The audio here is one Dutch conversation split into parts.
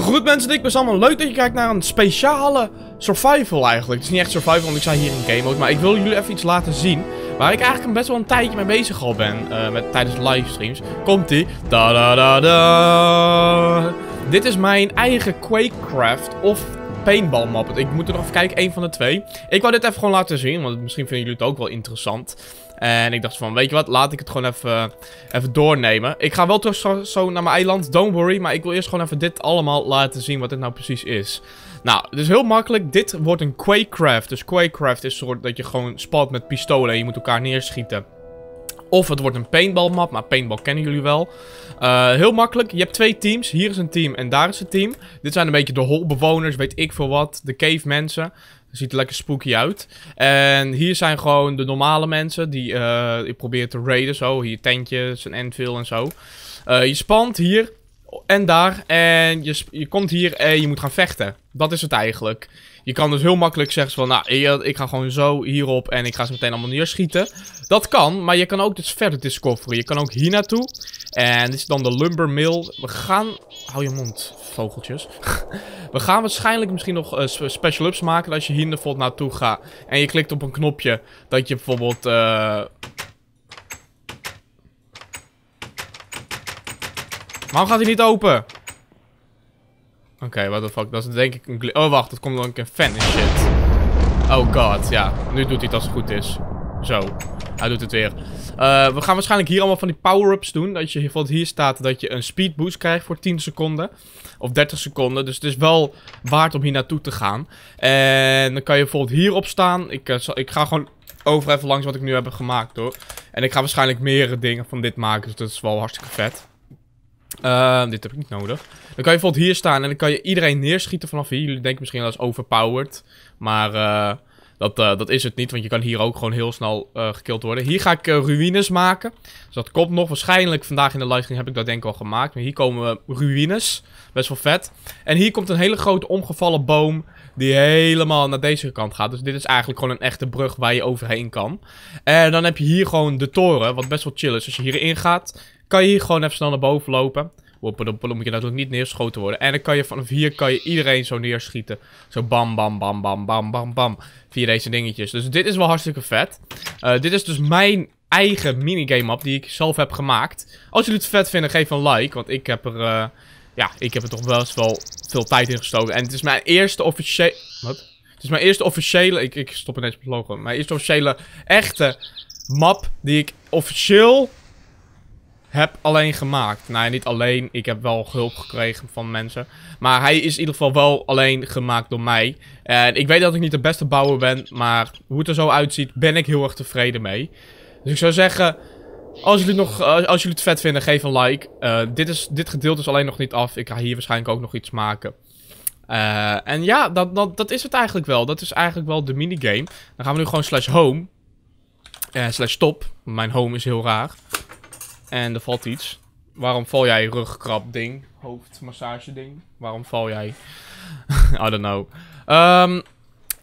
Goed mensen, ik ben Sam. Leuk dat je kijkt naar een speciale survival eigenlijk. Het is niet echt survival, want ik sta hier in game mode. Maar ik wil jullie even iets laten zien waar ik eigenlijk best wel een tijdje mee bezig al ben. Tijdens livestreams. Komt ie. Da da da da. Dit is mijn eigen Quakecraft of paintball-map. Ik moet er nog even kijken, één van de twee. Ik wou dit even gewoon laten zien, want misschien vinden jullie het ook wel interessant. En ik dacht van, weet je wat, laat ik het gewoon even doornemen. Ik ga wel terug zo naar mijn eiland, don't worry. Maar ik wil eerst gewoon even dit allemaal laten zien, wat dit nou precies is. Nou, het is heel makkelijk. Dit wordt een Quakecraft. Dus Quakecraft is een soort dat je gewoon spalt met pistolen en je moet elkaar neerschieten. Of het wordt een paintballmap, maar paintball kennen jullie wel. Heel makkelijk, je hebt twee teams. Hier is een team en daar is een team. Dit zijn een beetje de holbewoners, weet ik veel wat. De cave mensen. Ziet er lekker spooky uit. En hier zijn gewoon de normale mensen die ik probeer te raiden zo. Hier tentjes en anvil en zo. Je spant hier en daar. En je komt hier en je moet gaan vechten. Dat is het eigenlijk. Je kan dus heel makkelijk zeggen van, nou, ik ga gewoon zo hierop en ik ga ze meteen allemaal neerschieten. Dat kan, maar je kan ook dus verder discoveren. Je kan ook hier naartoe. En dit is dan de lumber mill. We gaan... Hou je mond, vogeltjes. We gaan waarschijnlijk misschien nog special ups maken. Als je hier bijvoorbeeld naartoe gaat en je klikt op een knopje, dat je bijvoorbeeld... Waarom gaat hij niet open? Oké, what the fuck, dat is denk ik een glitch. Oh wacht, dat komt dan een fan en shit. Oh god, ja. Nu doet hij het als het goed is. Zo, hij doet het weer. We gaan waarschijnlijk hier allemaal van die power-ups doen. Dat je bijvoorbeeld hier staat dat je een speed boost krijgt voor 10 seconden. Of 30 seconden. Dus het is wel waard om hier naartoe te gaan. En dan kan je bijvoorbeeld hierop staan. Ik ga gewoon over even langs wat ik nu heb gemaakt hoor. En ik ga waarschijnlijk meerdere dingen van dit maken. Dus dat is wel hartstikke vet. Dit heb ik niet nodig. Dan kan je bijvoorbeeld hier staan en dan kan je iedereen neerschieten vanaf hier. Jullie denken misschien dat is overpowered. Maar dat is het niet, want je kan hier ook gewoon heel snel gekild worden. Hier ga ik ruïnes maken. Dus dat komt nog. Waarschijnlijk vandaag in de livestream heb ik dat denk ik al gemaakt. Maar hier komen ruïnes. Best wel vet. En hier komt een hele grote omgevallen boom die helemaal naar deze kant gaat. Dus dit is eigenlijk gewoon een echte brug waar je overheen kan. En dan heb je hier gewoon de toren, wat best wel chill is. Als je hierin gaat, kan je hier gewoon even snel naar boven lopen. Dan moet je natuurlijk niet neergeschoten worden. En dan kan je vanaf hier kan je iedereen zo neerschieten. Zo bam, bam, bam, bam, bam, bam, bam. Via deze dingetjes. Dus dit is wel hartstikke vet. Dit is dus mijn eigen minigame map die ik zelf heb gemaakt. Als jullie het vet vinden, geef een like. Want ik heb er... ja, ik heb er toch best wel veel tijd in gestoken. En het is mijn eerste officiële... Wat? Het is mijn eerste officiële... Ik stop ineens op het logo. Mijn eerste officiële echte map die ik officieel... heb alleen gemaakt. Nou, niet alleen. Ik heb wel hulp gekregen van mensen. Maar hij is in ieder geval wel alleen gemaakt door mij. En ik weet dat ik niet de beste bouwer ben. Maar hoe het er zo uitziet, ben ik heel erg tevreden mee. Dus ik zou zeggen... Als jullie het vet vinden, geef een like. Dit gedeelte is alleen nog niet af. Ik ga hier waarschijnlijk ook nog iets maken. En ja, dat is het eigenlijk wel. Dat is eigenlijk wel de minigame. Dan gaan we nu gewoon /home. /stop. Mijn home is heel raar. En er valt iets. Waarom val jij, rugkrap ding? Hoofdmassage ding. Waarom val jij? I don't know.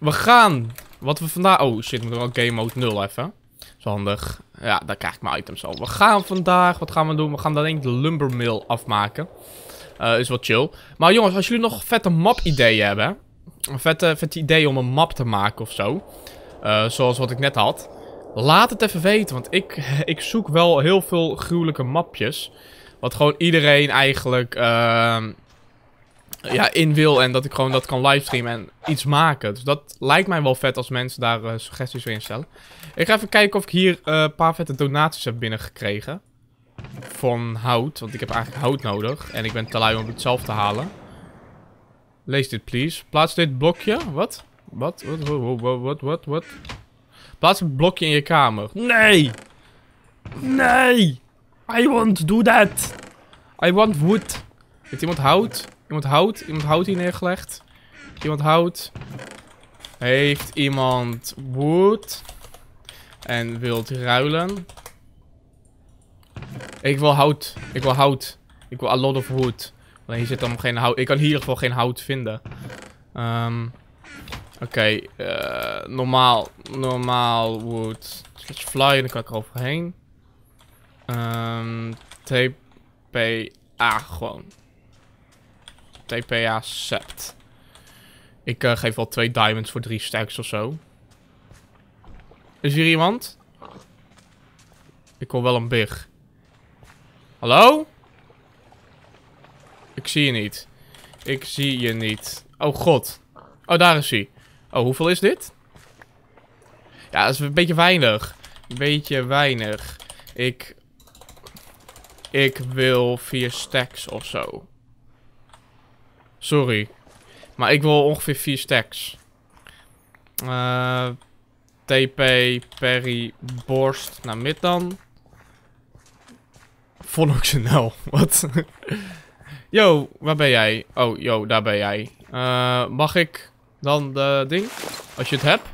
We gaan. Wat we vandaag... Oh shit, we doen ook game mode 0 even. Dat is handig. Ja, daar krijg ik mijn items al. We gaan vandaag... Wat gaan we doen? We gaan dan denk ik de lumber mill afmaken. Is wel chill. Maar jongens, als jullie nog vette map ideeën hebben. Een vette idee om een map te maken of zo. Zoals wat ik net had. Laat het even weten, want ik zoek wel heel veel gruwelijke mapjes. Wat gewoon iedereen eigenlijk ja, in wil en dat ik gewoon dat kan livestreamen en iets maken. Dus dat lijkt mij wel vet als mensen daar suggesties voor instellen. Ik ga even kijken of ik hier een paar vette donaties heb binnengekregen. Van hout, want ik heb eigenlijk hout nodig. En ik ben te lui om het zelf te halen. Lees dit, please. Plaats dit blokje. Wat? Wat? Wat? Plaats een blokje in je kamer. Nee! Nee! I won't do that! I want wood. Heeft iemand hout? Iemand hout? Iemand hout hier neergelegd? Iemand hout? Heeft iemand wood? En wilt ruilen? Ik wil hout. Ik wil hout. Ik wil a lot of wood. Alleen hier zit dan geen hout. Ik kan hier in ieder geval geen hout vinden. Oké, normaal wood. Let's fly, en dan kan ik er overheen. TPA gewoon. TPA Sept. Ik geef wel 2 diamonds voor 3 stacks of zo. Is hier iemand? Ik hoor wel een big. Hallo? Ik zie je niet. Ik zie je niet. Oh god. Oh, daar is hij. Oh, hoeveel is dit? Ja, dat is een beetje weinig. Een beetje weinig. Ik wil 4 stacks of zo. Sorry. Maar ik wil ongeveer 4 stacks. TP, Perry, Borst naar mid dan. Vonoxenel, wat? Yo, waar ben jij? Oh, yo, daar ben jij. Mag ik dan de ding? Als je het hebt.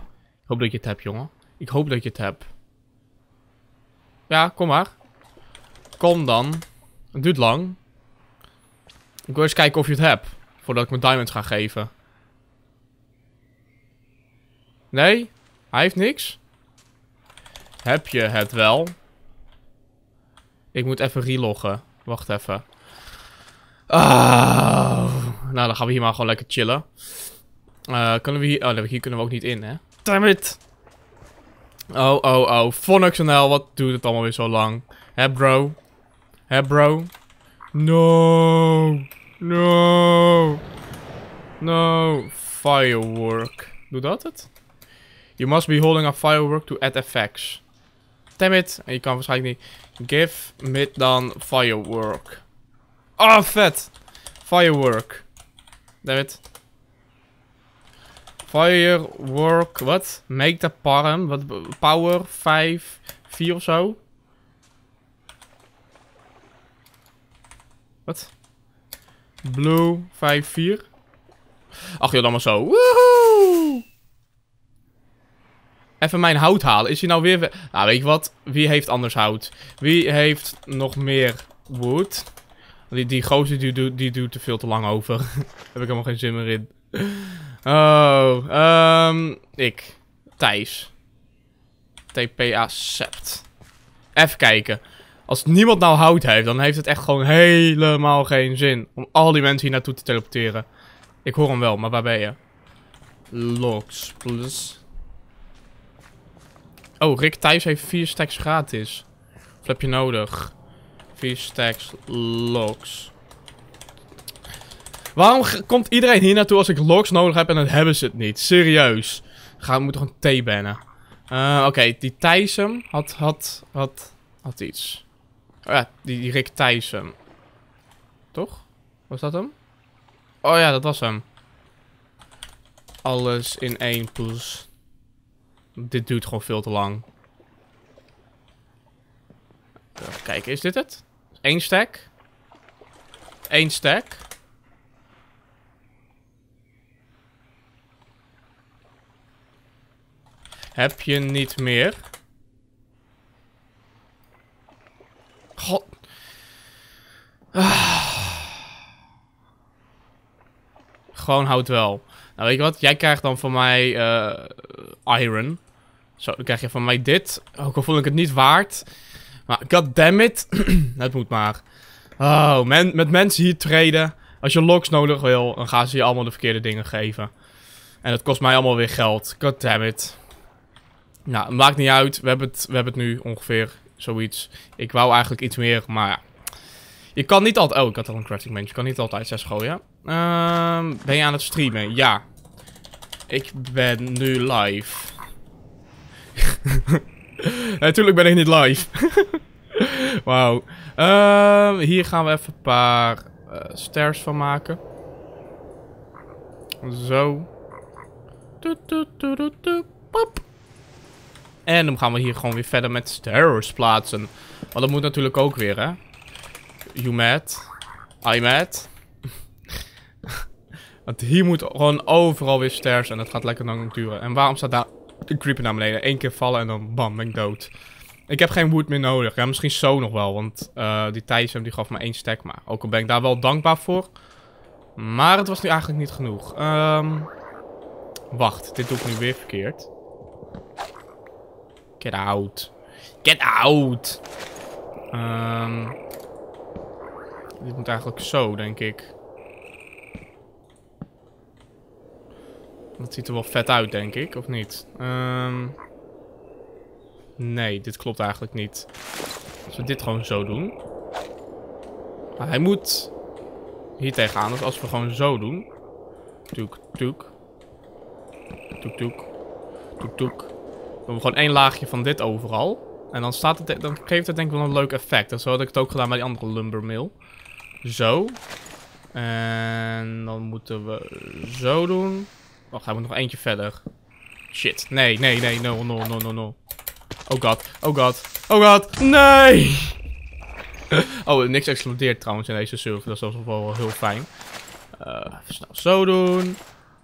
Ik hoop dat je het hebt, jongen. Ik hoop dat je het hebt. Ja, kom maar. Kom dan. Het duurt lang. Ik wil eens kijken of je het hebt. Voordat ik mijn diamonds ga geven. Nee? Hij heeft niks? Heb je het wel? Ik moet even reloggen. Wacht even. Oh. Nou, dan gaan we hier maar gewoon lekker chillen. Kunnen we hier... Oh, hier kunnen we ook niet in, hè? Damn it! Oh, oh, oh. VonXNL, wat doet het allemaal weer zo lang? Hè, bro? Hè, bro? No! No! No! Firework. Doet dat het? You must be holding a firework to add effects. Damn it! En je kan waarschijnlijk niet... Give me dan firework. Ah, oh, vet! Firework. Damn it. Firework, wat? Make the parm, wat? Power 5, 4 of zo? Wat? Blue 5, 4? Ach joh, dan maar zo. Woehoe! Even mijn hout halen. Is hij nou weer... Nou, weet je wat? Wie heeft anders hout? Wie heeft nog meer wood? Die gozer die doet er veel te lang over. Daar heb ik helemaal geen zin meer in. Oh, ik. Thijs. TPA Sept. Even kijken. Als niemand nou hout heeft, dan heeft het echt gewoon helemaal geen zin. Om al die mensen hier naartoe te teleporteren. Ik hoor hem wel, maar waar ben je? Logs, plus. Oh, Rick Thijs heeft 4 stacks gratis. Wat heb je nodig? 4 stacks logs. Waarom komt iedereen hier naartoe als ik logs nodig heb en dan hebben ze het niet? Serieus. We moeten gewoon T-bannen. Oké, die Thijssen had iets. Oh ja, die Rick Thijssen. Toch? Was dat hem? Oh ja, dat was hem. Alles in één plus. Dit duurt gewoon veel te lang. Even kijken, is dit het? 1 stack. 1 stack. Heb je niet meer? God. Ah. Gewoon hout wel. Nou, weet je wat? Jij krijgt dan van mij iron. Zo, dan krijg je van mij dit. Ook al vond ik het niet waard. Maar goddammit. Het moet maar. Oh, met mensen hier traden. Als je logs nodig wil, dan gaan ze je allemaal de verkeerde dingen geven. En dat kost mij allemaal weer geld. Goddammit. Nou, maakt niet uit. We hebben het nu ongeveer zoiets. Ik wou eigenlijk iets meer, maar ja. Je kan niet altijd... Oh, ik had al een crafting bench. Je kan niet altijd 6 gooien. Ben je aan het streamen? Ja. Ik ben nu live. Natuurlijk ben ik niet live. Wauw. Hier gaan we even een paar stairs van maken. Zo. Pop. En dan gaan we hier gewoon weer verder met stairs plaatsen. Want dat moet natuurlijk ook weer, hè. You mad? I mad? Want hier moet gewoon overal weer stairs en dat gaat lekker lang duren. En waarom staat daar een creeper naar beneden? 1 keer vallen en dan bam, ben ik dood. Ik heb geen wood meer nodig. Ja, misschien zo nog wel, want die Thijsem die gaf me 1 stack. Maar ook al ben ik daar wel dankbaar voor. Maar het was nu eigenlijk niet genoeg. Wacht, dit doe ik nu weer verkeerd. Get out. Get out! Dit moet eigenlijk zo, denk ik. Dat ziet er wel vet uit, denk ik, of niet? Nee, dit klopt eigenlijk niet. Als we dit gewoon zo doen. Maar hij moet hier tegenaan. Dus als we gewoon zo doen. Toek, toek. Toek, toek. Toek, toek. Dan doen we gewoon één laagje van dit overal. En dan, staat het, dan geeft het denk ik wel een leuk effect. En zo had ik het ook gedaan bij die andere lumbermill. Zo. En dan moeten we zo doen. Wacht, hij moet nog eentje verder. Shit. Nee, nee, nee. No, no, no, no, no. Oh god. Oh god. Oh god. Nee! Oh, niks explodeert trouwens in deze server. Dat is alsof wel heel fijn. Snel zo doen.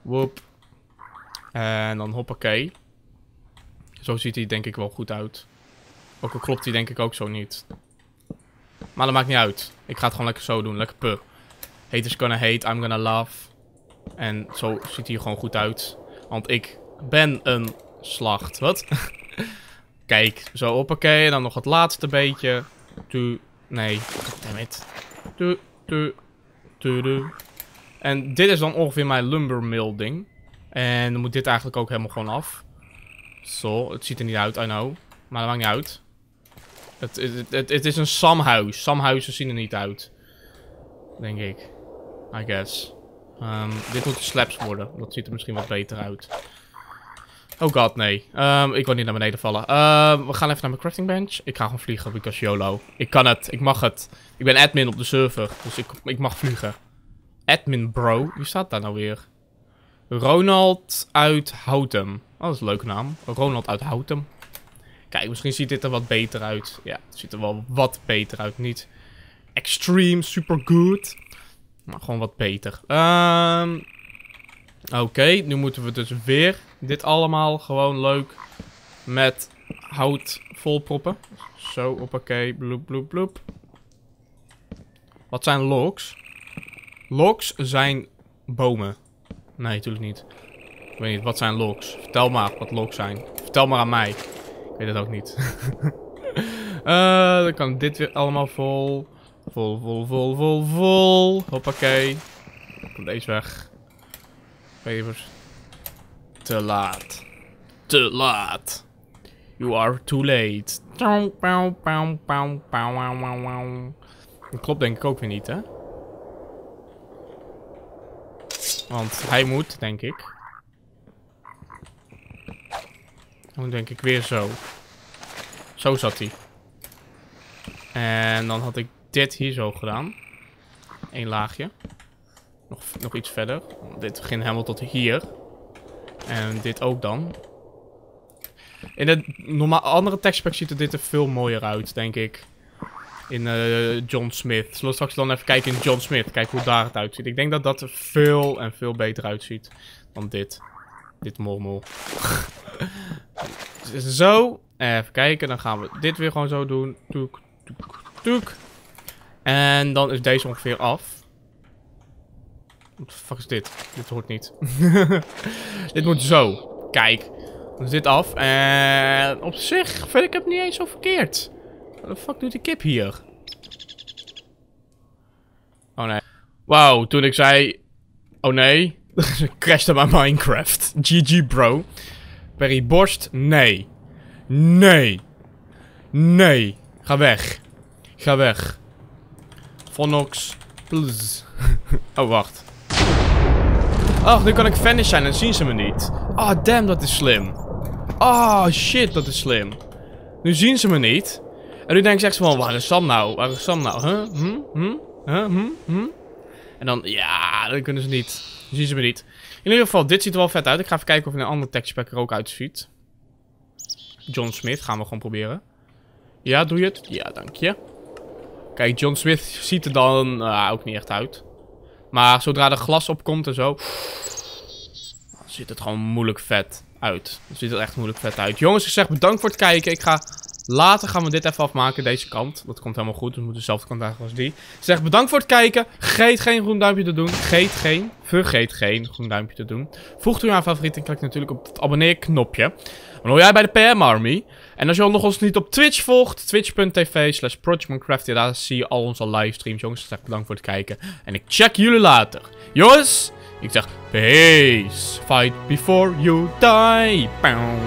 Woep. En dan hoppakee. Zo ziet hij denk ik wel goed uit. Ook al klopt hij denk ik ook zo niet. Maar dat maakt niet uit. Ik ga het gewoon lekker zo doen. Lekker puh. Haters gonna hate, I'm gonna love. En zo ziet hij er gewoon goed uit. Want ik ben een slacht. Wat? Kijk, zo hoppakee. En dan nog het laatste beetje. Doe. Nee, goddammit. Doe, doe, doe, doe. En dit is dan ongeveer mijn lumbermill ding. En dan moet dit eigenlijk ook helemaal gewoon af. Zo, het ziet er niet uit, I know. Maar dat maakt niet uit. Het is een samhuis. Samhuizen zien er niet uit. Denk ik. I guess. Dit moet slabs worden. Dat ziet er misschien wat beter uit. Oh god, nee. Ik wil niet naar beneden vallen. We gaan even naar mijn crafting bench. Ik ga gewoon vliegen, because YOLO. Ik kan het. Ik mag het. Ik ben admin op de server. Dus ik mag vliegen. Admin bro. Wie staat daar nou weer? Ronald uit Houtem. Oh, dat is een leuke naam. Ronald uit Houtem. Kijk, misschien ziet dit er wat beter uit. Ja, het ziet er wel wat beter uit. Niet extreme, super good. Maar gewoon wat beter. Oké, nu moeten we dus weer dit allemaal gewoon leuk met hout volproppen. Zo, hoppakee, bloep, bloep, bloep. Wat zijn logs? Logs zijn bomen. Nee, natuurlijk niet. Ik weet niet, wat zijn logs? Vertel maar wat logs zijn. Vertel maar aan mij. Ik weet het ook niet. Dan kan dit weer allemaal vol. Vol, vol, vol, vol, vol. Hoppakee. Komt deze weg. Pavers. Te laat. Te laat. You are too late. Dat klopt denk ik ook weer niet, hè? Want hij moet, denk ik. Dan denk ik weer zo. Zo zat hij. En dan had ik dit hier zo gedaan. Eén laagje. Nog iets verder. Dit ging helemaal tot hier. En dit ook dan. In de andere tekstpack ziet dit er veel mooier uit, denk ik. In John Smith. Zullen we straks dan even kijken in John Smith. Kijken hoe daar het uitziet. Ik denk dat dat er veel en veel beter uitziet dan dit. Dit mormel. Zo. Even kijken. Dan gaan we dit weer gewoon zo doen. Toek, toek, toek. En dan is deze ongeveer af. Wat de fuck is dit? Dit hoort niet. Dit moet zo. Kijk. Dan is dit af. En op zich vind ik het niet eens zo verkeerd. Wat de fuck doet die kip hier? Oh nee. Wauw, toen ik zei... Oh nee. Crashte mijn Minecraft. GG bro. Perry borst. Nee. Nee. Nee. Ga weg. Ga weg. Vonox. Plus. Oh wacht. Oh, nu kan ik vanish zijn en zien ze me niet. Oh damn, dat is slim. Oh shit, dat is slim. Nu zien ze me niet. En nu denk ik echt van, waar is Sam nou? Waar is Sam nou? Huh? Hm? Hm? Huh? Hm? Hm? En dan, ja, dan kunnen ze niet. Dan zien ze me niet. In ieder geval, dit ziet er wel vet uit. Ik ga even kijken of er een andere textpack er ook uitziet. John Smith gaan we gewoon proberen. Ja, doe je het? Ja, dank je. Kijk, John Smith ziet er dan ook niet echt uit. Maar zodra er glas op komt en zo... Dan ziet het gewoon moeilijk vet uit. Dan ziet het echt moeilijk vet uit. Jongens, ik zeg bedankt voor het kijken. Ik ga... Later gaan we dit even afmaken, deze kant. Dat komt helemaal goed, dus we moeten dezelfde kant eigenlijk als die. Zeg bedankt voor het kijken. Vergeet geen groen duimpje te doen. Vergeet geen groen duimpje te doen. Voegt u aan favoriet en klik natuurlijk op het abonneerknopje. Dan hoor jij bij de PM Army. En als je nog ons niet op Twitch volgt, twitch.tv/projectminecraft. Ja, daar zie je al onze livestreams, jongens. Zeg bedankt voor het kijken. En ik check jullie later. Jongens, ik zeg... Peace. Fight before you die. Pow.